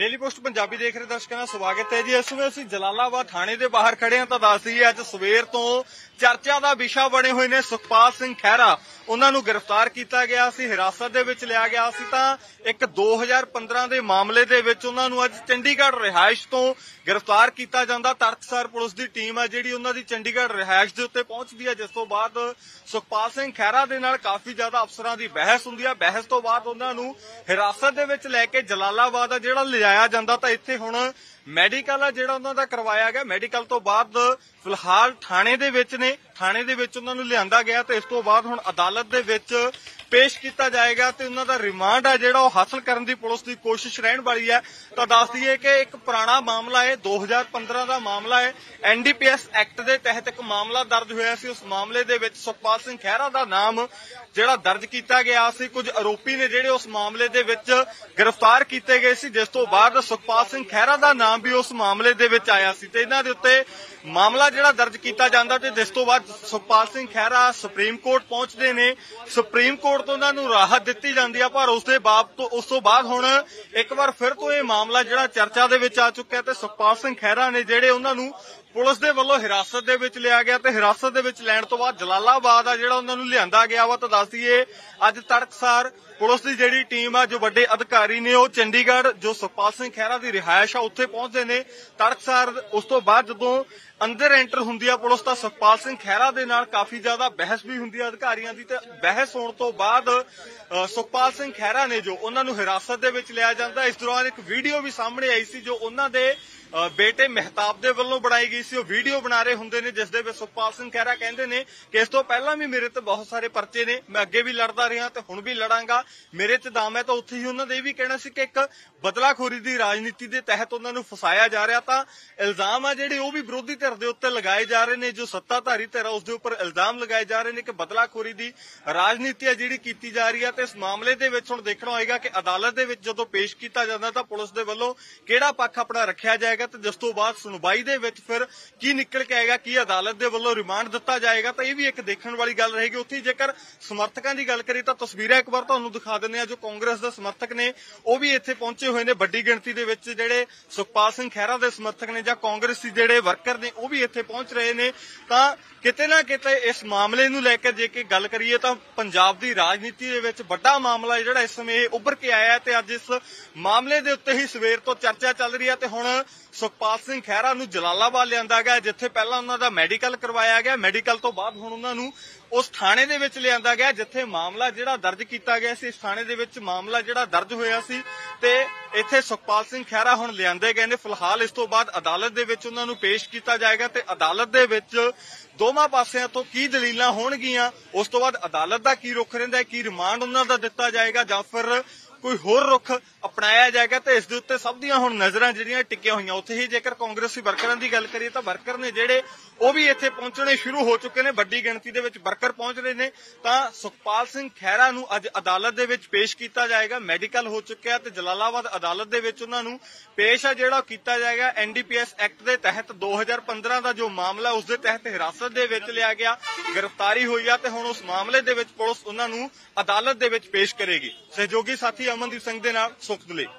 Daily post Punjabi देख रहे दर्शकों का स्वागत है जी। इस समय असं जलालाबाद थाने के बाहर खड़े हैं तो दस दईए अज सवेर तो चर्चा का विशा बने हुए ने सुखपाल सिंह खैरा। उन्होंने गिरफ्तार किया गया सी, हिरासत दे विच लिया गया सी तां एक 2015 के मामले दे विच उन्होंने अज चंडीगढ़ रिहाइश तो गिरफ्तार किया जाता। तख्तसार पुलिस की टीम है जिहड़ी उन्हां दी चंडीगढ़ रिहाइश दे उत्ते पहुंचदी है, जिस तों बाद सुखपाल सिंह खैरा दे नाल काफ़ी ज़्यादा अफसरां दी बहस हुंदी है। बहस तो बाद उन्होंने हिरासत दे विच लैके जलालाबाद जिहड़ा लिजाया जांदा तां इत्थे हुण ਮੈਡੀਕਲ ਆ ਜਿਹੜਾ ਉਹਨਾਂ ਦਾ ਕਰਵਾਇਆ ਗਿਆ। ਮੈਡੀਕਲ ਤੋਂ ਬਾਅਦ ਫਿਲਹਾਲ ਥਾਣੇ ਦੇ ਵਿੱਚ ਉਹਨਾਂ ਨੂੰ ਲਿਆਂਦਾ ਗਿਆ ਤੇ ਇਸ ਤੋਂ ਬਾਅਦ ਹੁਣ ਅਦਾਲਤ ਦੇ ਵਿੱਚ ਪੇਸ਼ ਕੀਤਾ ਜਾਏਗਾ ਤੇ ਉਹਨਾਂ ਦਾ ਰਿਮਾਂਡ ਆ ਜਿਹੜਾ ਉਹ ਹਾਸਲ ਕਰਨ ਦੀ ਪੁਲਿਸ ਦੀ ਕੋਸ਼ਿਸ਼ ਰਹਿਣ ਵਾਲੀ ਹੈ। ਤਾਂ ਦੱਸ ਦਈਏ ਕਿ ਇੱਕ ਪੁਰਾਣਾ ਮਾਮਲਾ ਹੈ, 2015 ਦਾ ਮਾਮਲਾ ਹੈ। NDPS ਐਕਟ ਦੇ ਤਹਿਤ ਇੱਕ ਮਾਮਲਾ ਦਰਜ ਹੋਇਆ ਸੀ। ਉਸ ਮਾਮਲੇ ਦੇ ਵਿੱਚ ਸੁਖਪਾਲ ਸਿੰਘ ਖਹਿਰਾ ਦਾ ਨਾਮ ਜਿਹੜਾ ਦਰਜ ਕੀਤਾ ਗਿਆ ਸੀ। ਕੁਝ ਆਰੋਪੀ ਨੇ ਜਿਹੜੇ ਉਸ ਮਾਮਲੇ ਦੇ ਵਿੱਚ ਗ੍ਰਿਫਤਾਰ ਕੀਤੇ ਗਏ ਸੀ, ਜਿਸ ਤੋਂ ਬਾਅਦ ਸੁਖਪਾਲ ਸਿੰਘ ਖਹਿਰਾ ਦਾ ਨਾਮ भी उस मामले दे विच आया सी ते इन्हां दे उत्ते मामला जिहड़ा दर्ज किया जाता ते जिस तों बाद सुखपाल सिंह खैरा सुप्रीम कोर्ट पहुंचदे ने। सुप्रीम कोर्ट तो उन्हां नूं राहत दित्ती जांदी आ, पर उस तो बाद हुण एक बार फिर तो यह मामला जिहड़ा चर्चा दे विच आ चुका है ते सुखपाल सिंह खैरा ने जिहड़े उन्हां नूं पुलिस दे वल्लों हिरासत दे विच लिया गया ते हिरासत दे विच लैण तो बाद जलालाबाद आ जिहड़ा उन्हां नूं लिआंदा गया वा। तां दस दईए अज तड़कसार पुलिस दी जिहड़ी टीम आ जो वड्डे अधिकारी ने उह चंडीगढ़ जो सुखपाल सिंह खैरा दी रिहाइश आ उत्थे पहुंचदे ने। तड़कसार उस तो बाद जदों अंदर एंटर हुंदी आ पुलिस तां सुखपाल सिंह खैरा दे नाल काफ़ी ज़्यादा बहस भी हुंदी अधिकारियां दी ते बहस होण तो बाद सुखपाल सिंह खैरा ने जो उन्हां नूं हिरासत दे विच लिया जांदा। इस दौरान एक वीडियो भी सामने आई सी जो उन्हां दे बेटे मेहताब दे वल्लों बनाई गई सी। वीडियो बना रहे हुंदे ने जिस दे विच सुखपाल सिंह खैरा कहंदे ने कि इस तों पहलां भी मेरे ते बहुत सारे परचे ने, मैं अगे भी लड़दा रहा ते हुण भी लड़ांगा, मेरे ते दम है। तां उत्थे ही उन्हां दे भी कहणा सी कि एक बदलाखोरी दी राजनीति दे तहत उन्हां नूं फसाया जा रहा। तां इल्ज़ाम आ जिहड़े ओह भी विरोधी ਧਿਰ ਦੇ ਉੱਤੇ लगाए जा रहे ने, जो सत्ताधारी ਧਿਰ है उस दे उपर इल्ज़ाम लगाए जा रहे ने कि बदलाखोरी की राजनीति है जिहड़ी कीती जा रही है। तो इस मामले दे विच हुण देखना होएगा कि अदालत दे विच जदों पेश कीता जांदा तां पुलिस दे वल्लों किहड़ा पक्ष अपना रखिया जाएगा ते जिस तों बाद सुनवाई दे विच फिर की निकल के आएगा, की अदालत दे वल्लों रिमांड दित्ता जाएगा। तो यह भी एक देखण वाली गल रहेगी। उत्थे जेकर समर्थकां दी गल करीए तां तस्वीरां एक बार तुहानूं दिखा दिंदे आ जो कांग्रेस दे समर्थक ने ओह भी इत्थे पहुंचे होए ने। वड्डी गिणती दे विच जिहड़े सुखपाल सिंह खैरा दे समर्थक ने जां कांग्रेसी जिहड़े वर्कर ने ਉਹ ਵੀ ਇੱਥੇ ਪਹੁੰਚ ਰਹੇ ਨੇ। ਤਾਂ ਕਿਤੇ ਨਾ ਕਿਤੇ ਇਸ ਮਾਮਲੇ ਨੂੰ ਲੈ ਕੇ ਜੇ ਕਿ ਗੱਲ ਕਰੀਏ ਤਾਂ ਪੰਜਾਬ ਦੀ ਰਾਜਨੀਤੀ ਦੇ ਵਿੱਚ ਵੱਡਾ ਮਾਮਲਾ ਜਿਹੜਾ ਇਸ ਸਮੇਂ ਉੱਭਰ ਕੇ ਆਇਆ ਤੇ ਅੱਜ ਇਸ ਮਾਮਲੇ ਦੇ ਉੱਤੇ ਹੀ ਸਵੇਰ ਤੋਂ ਚਰਚਾ ਚੱਲ ਰਹੀ ਹੈ। ਤੇ ਹੁਣ ਸੁਖਪਾਲ ਸਿੰਘ ਖਹਿਰਾ ਨੂੰ ਜਲਾਲਾਬਾਦ ਲਿਆਂਦਾ ਗਿਆ, ਜਿੱਥੇ ਪਹਿਲਾਂ ਉਹਨਾਂ ਦਾ ਮੈਡੀਕਲ ਕਰਵਾਇਆ ਗਿਆ। ਮੈਡੀਕਲ ਤੋਂ ਬਾਅਦ ਹੁਣ ਉਹਨਾਂ ਨੂੰ ਉਸ ਥਾਣੇ ਦੇ ਵਿੱਚ ਲਿਆਂਦਾ ਗਿਆ ਜਿੱਥੇ ਮਾਮਲਾ ਜਿਹੜਾ ਦਰਜ ਕੀਤਾ ਗਿਆ ਸੀ। ਇਸ ਥਾਣੇ ਦੇ ਵਿੱਚ ਮਾਮਲਾ ਜਿਹੜਾ ਦਰਜ ਹੋਇਆ ਸੀ ਤੇ ਇੱਥੇ ਸੁਖਪਾਲ ਸਿੰਘ ਖਹਿਰਾ ਹੁਣ ਲਿਆਂਦੇ ਗਏ ਨੇ। ਫਿਲਹਾਲ ਇਸ ਤੋਂ ਬਾਅਦ ਅਦਾਲਤ ਦੇ ਵਿੱਚ ਉਹਨਾਂ ਨੂੰ ਪੇਸ਼ ਕੀਤਾ ਜਾਏਗਾ ਤੇ ਅਦਾਲਤ ਦੇ ਵਿੱਚ ਦੋਵਾਂ ਪਾਸਿਆਂ ਤੋਂ ਕੀ ਦਲੀਲਾਂ ਹੋਣਗੀਆਂ, ਉਸ ਤੋਂ ਬਾਅਦ ਅਦਾਲਤ ਦਾ ਕੀ ਰੁਖ ਰਹਿੰਦਾ ਹੈ, ਕੀ ਰਿਮਾਂਡ ਉਹਨਾਂ ਦਾ ਦਿੱਤਾ ਜਾਏਗਾ ਜਾਂ ਫਿਰ ਕੋਈ ਹੋਰ ਰੁਖ अपनाया जाएगा। तो इस उत्ते सब दियां हुण नज़रां जिहड़ियां टिकियां होईयां। उत्थे ही जेकर कांग्रेसी वर्करां दी गल करिए तां वर्कर ने जिहड़े ओह भी इत्थे पहुंचणे शुरू हो चुके ने, वड्डी गिणती दे विच वर्कर पहुंच रहे ने। तां सुखपाल सिंह खैरा नूं अज अदालत दे विच पेश कीता जाएगा। मैडिकल हो चुक्किआ ते जलालाबाद अदालत दे विच उन्हां नूं पेश आ जिहड़ा कीता जाएगा। NDPS एक्ट दे तहत 2015 ਦਾ जो मामला उस दे तहत हिरासत दे विच लिया गया, गिरफ्तारी होई आ ते हुण उस मामले दे विच पुलिस उन्हां नूं अदालत दे विच पेश करेगी। सहयोगी साथी ਅਮਨਦੀਪ ਸਿੰਘ ਦੇ ਨਾਲ ਸੁਖਪਾਲ